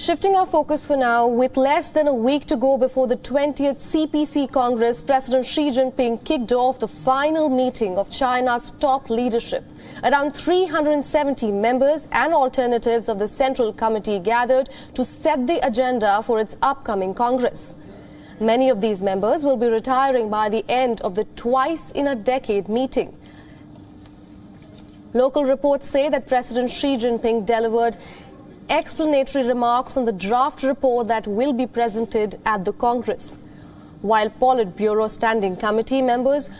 Shifting our focus for now, with less than a week to go before the 20th CPC Congress, President Xi Jinping kicked off the final meeting of China's top leadership. Around 370 members and alternatives of the Central Committee gathered to set the agenda for its upcoming Congress. Many of these members will be retiring by the end of the twice-in-a-decade meeting. Local reports say that President Xi Jinping delivered explanatory remarks on the draft report that will be presented at the Congress, while Politburo Standing Committee members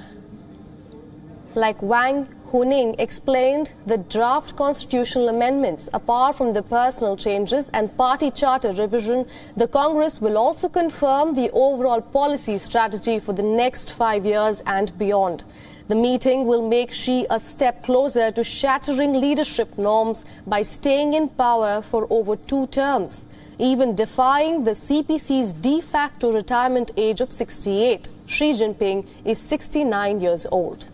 like Wang Huning explained the draft constitutional amendments. Apart from the personal changes and party charter revision, the Congress will also confirm the overall policy strategy for the next 5 years and beyond. The meeting will make Xi a step closer to shattering leadership norms by staying in power for over 2 terms, even defying the CPC's de facto retirement age of 68. Xi Jinping is 69 years old.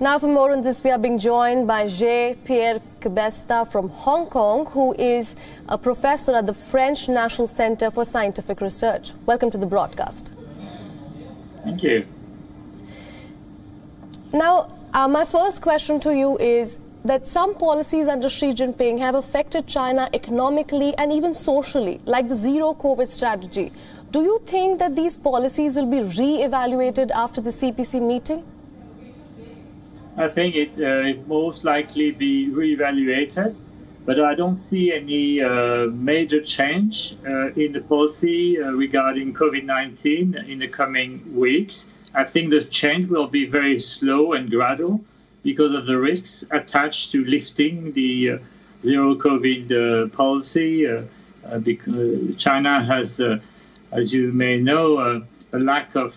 Now for more on this, we are being joined by Jean-Pierre Cabestan from Hong Kong, who is a professor at the French National Center for Scientific Research. Welcome to the broadcast. Thank you. Now, my first question to you is that some policies under Xi Jinping have affected China economically and even socially, like the zero-COVID strategy. Do you think that these policies will be re-evaluated after the CPC meeting? I think it most likely be reevaluated, but I don't see any major change in the policy regarding COVID-19 in the coming weeks. I think the change will be very slow and gradual because of the risks attached to lifting the zero-COVID policy. Because China has, as you may know, a lack of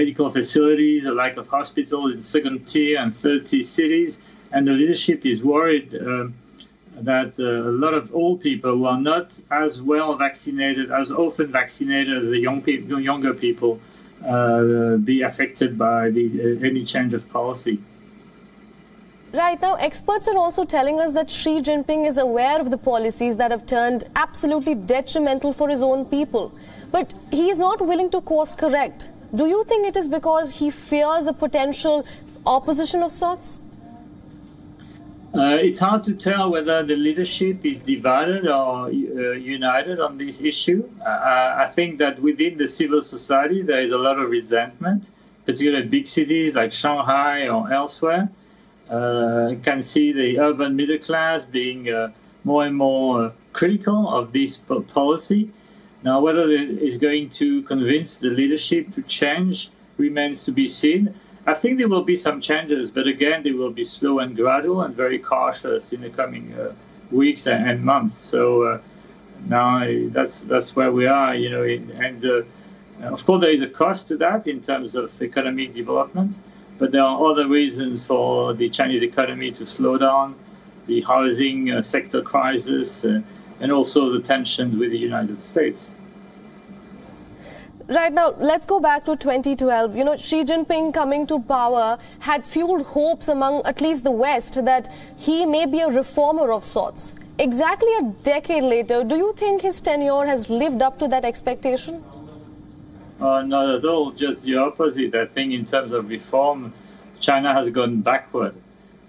medical facilities, a lack of hospitals in 2nd tier and 3rd tier cities, and the leadership is worried that a lot of old people who are not as well vaccinated, as often vaccinated as the younger people, be affected by any change of policy. Right now, experts are also telling us that Xi Jinping is aware of the policies that have turned absolutely detrimental for his own people, but he is not willing to course correct. Do you think it is because he fears a potential opposition of sorts? It's hard to tell whether the leadership is divided or united on this issue. I think that within the civil society there is a lot of resentment, particularly in big cities like Shanghai or elsewhere. You can see the urban middle class being more and more critical of this policy. Now, whether it is going to convince the leadership to change remains to be seen. I think there will be some changes, but again, they will be slow and gradual and very cautious in the coming weeks and months. So now that's where we are, you know. And of course, there is a cost to that in terms of economic development. But there are other reasons for the Chinese economy to slow down, the housing sector crisis, and also the tensions with the United States. Right now, let's go back to 2012. You know, Xi Jinping coming to power had fueled hopes among at least the West that he may be a reformer of sorts. Exactly a decade later, do you think his tenure has lived up to that expectation? Not at all, just the opposite. I think in terms of reform, China has gone backward.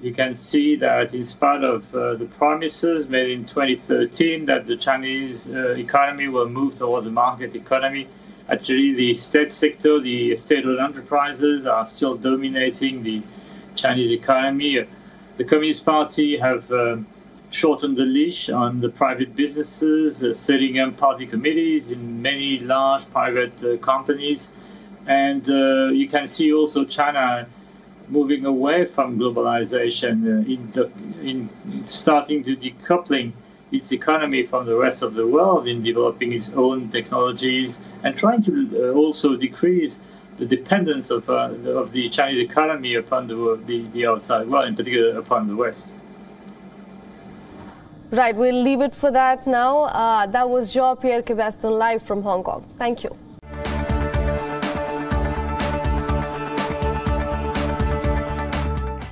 You can see that in spite of the promises made in 2013 that the Chinese economy will move towards the market economy, actually the state sector, the state-owned enterprises are still dominating the Chinese economy. The Communist Party have shortened the leash on the private businesses, setting up party committees in many large private companies. And you can see also China moving away from globalization, in starting to decoupling its economy from the rest of the world, in developing its own technologies, and trying to also decrease the dependence of the Chinese economy upon the outside world, in particular upon the West. Right, we'll leave it for that now. That was Jean-Pierre Cabestan live from Hong Kong. Thank you.